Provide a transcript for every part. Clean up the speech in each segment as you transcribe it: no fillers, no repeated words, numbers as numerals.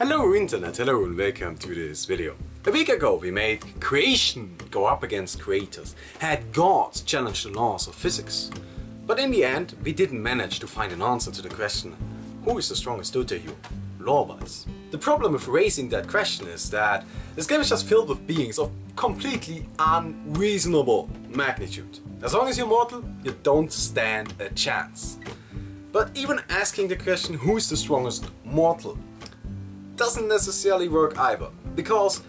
Hello internet, hello and welcome to this video. A week ago we made creation go up against creators, had gods challenge the laws of physics. But in the end we didn't manage to find an answer to the question, who is the strongest dotahue, law-wise? The problem with raising that question is that this game is just filled with beings of completely unreasonable magnitude. As long as you're mortal, you don't stand a chance. But even asking the question who is the strongest mortal doesn't necessarily work either, because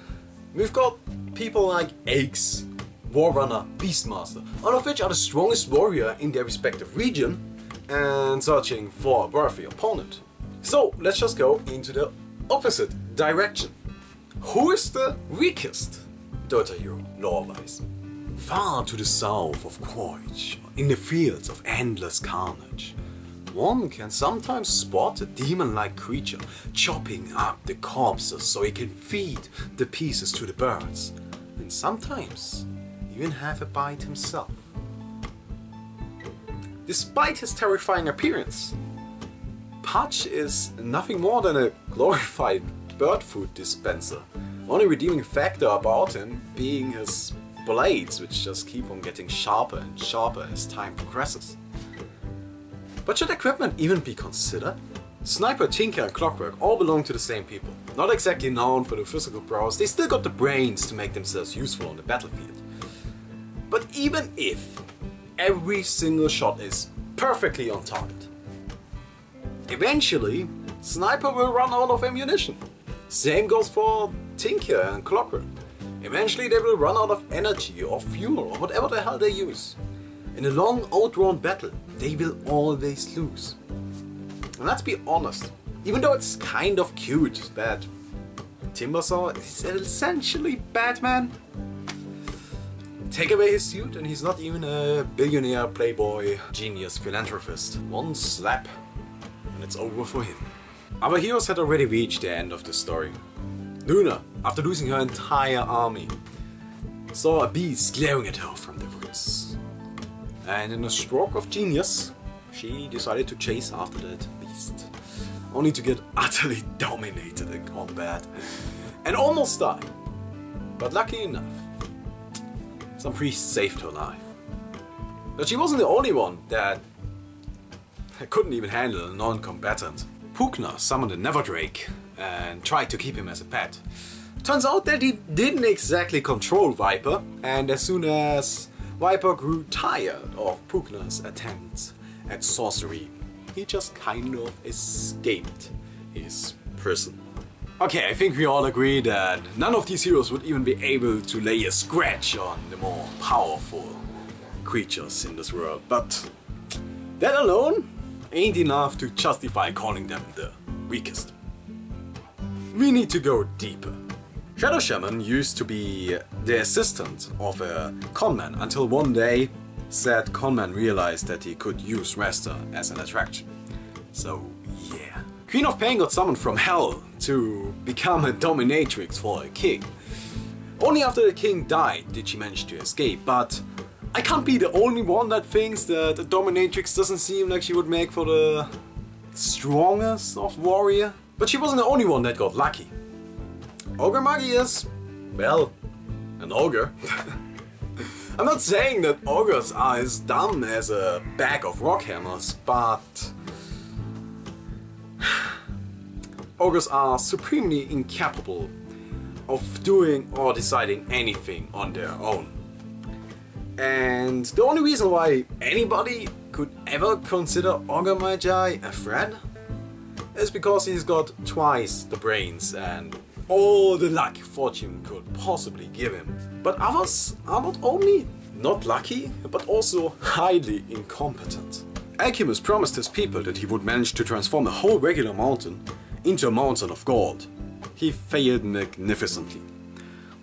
we've got people like Axe, Warrunner, Beastmaster, all of which are the strongest warrior in their respective region and searching for a worthy opponent. So let's just go into the opposite direction. Who is the weakest dotahue law-wise? Far to the south of Quoich, in the fields of endless carnage, one can sometimes spot a demon-like creature chopping up the corpses so it can feed the pieces to the birds, and sometimes even have a bite himself. Despite his terrifying appearance, Pudge is nothing more than a glorified bird food dispenser, only redeeming factor about him being his blades, which just keep on getting sharper and sharper as time progresses. But should equipment even be considered? Sniper, Tinker and Clockwork all belong to the same people. Not exactly known for their physical prowess, they still got the brains to make themselves useful on the battlefield. But even if every single shot is perfectly on target, eventually Sniper will run out of ammunition. Same goes for Tinker and Clockwork. Eventually they will run out of energy or fuel or whatever the hell they use. In a long outdrawn battle, they will always lose. And let's be honest, even though it's kind of cute that Timbersaw is essentially Batman, take away his suit and he's not even a billionaire, playboy, genius, philanthropist. One slap and it's over for him. Our heroes had already reached the end of the story. Luna, after losing her entire army, saw a beast glaring at her from the woods. And in a stroke of genius, she decided to chase after that beast, only to get utterly dominated in combat and almost die. But lucky enough, some priest saved her life. But she wasn't the only one that couldn't even handle a non-combatant. Pugna summoned a Neverdrake and tried to keep him as a pet. Turns out that he didn't exactly control Viper, and as soon as Viper grew tired of Pugna's attempts at sorcery, he just kind of escaped his prison. Okay, I think we all agree that none of these heroes would even be able to lay a scratch on the more powerful creatures in this world, but that alone ain't enough to justify calling them the weakest. We need to go deeper. Shadow Shaman used to be the assistant of a conman until one day said conman realized that he could use Rasta as an attraction. So yeah. Queen of Pain got summoned from hell to become a dominatrix for a king. Only after the king died did she manage to escape, but I can't be the only one that thinks that a dominatrix doesn't seem like she would make for the strongest of warrior. But she wasn't the only one that got lucky. Ogre Magi is, well, an ogre. I'm not saying that ogres are as dumb as a bag of rock hammers, but ogres are supremely incapable of doing or deciding anything on their own. And the only reason why anybody could ever consider Ogre Magi a friend is because he's got twice the brains and all the luck fortune could possibly give him. But others are not only not lucky, but also highly incompetent. Alchemist promised his people that he would manage to transform a whole regular mountain into a mountain of gold. He failed magnificently.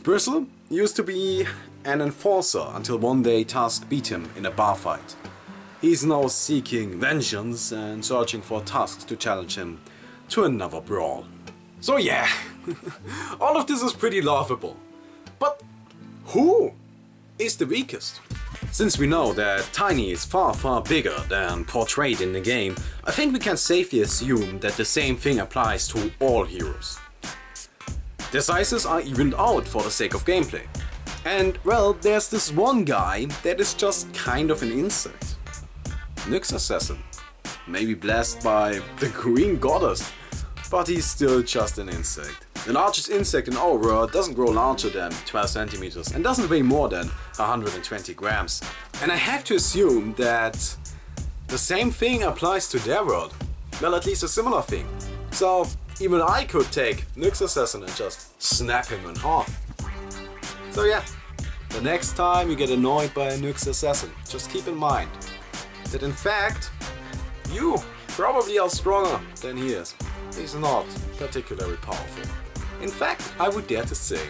Bristle used to be an enforcer until one day Tusk beat him in a bar fight. He's now seeking vengeance and searching for Tusk to challenge him to another brawl. So yeah, all of this is pretty laughable. But who is the weakest? Since we know that Tiny is far, far bigger than portrayed in the game, I think we can safely assume that the same thing applies to all heroes. Their sizes are evened out for the sake of gameplay. And well, there's this one guy that is just kind of an insect. Nyx Assassin. Maybe blessed by the Green Goddess, but he's still just an insect. The largest insect in our world doesn't grow larger than 12 centimeters and doesn't weigh more than 120 grams. And I have to assume that the same thing applies to their world. Well, at least a similar thing. So even I could take Nyx Assassin and just snap him in half. So yeah, the next time you get annoyed by a Nyx Assassin, just keep in mind that in fact, you probably are stronger than he is. He's not particularly powerful. In fact, I would dare to say,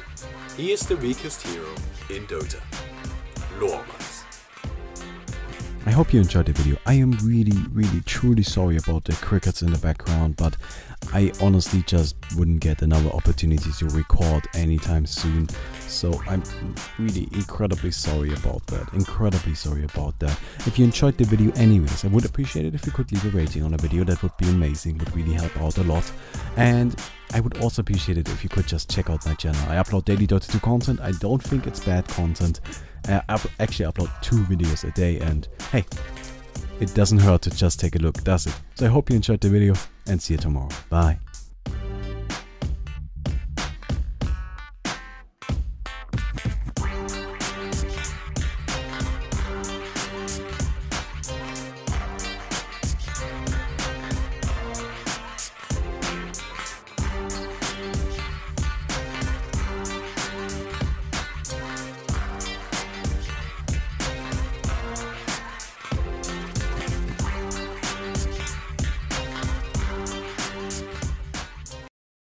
he is the weakest hero in Dota. Lore-wise. I hope you enjoyed the video. I am really truly sorry about the crickets in the background, but I honestly just wouldn't get another opportunity to record anytime soon. So I'm really incredibly sorry about that. If you enjoyed the video anyways, I would appreciate it if you could leave a rating on the video. That would be amazing, would really help out a lot. And I would also appreciate it if you could just check out my channel. I upload daily Dota 2 content. I don't think it's bad content. I actually upload 2 videos a day, and hey, it doesn't hurt to just take a look, does it? So I hope you enjoyed the video, and see you tomorrow. Bye.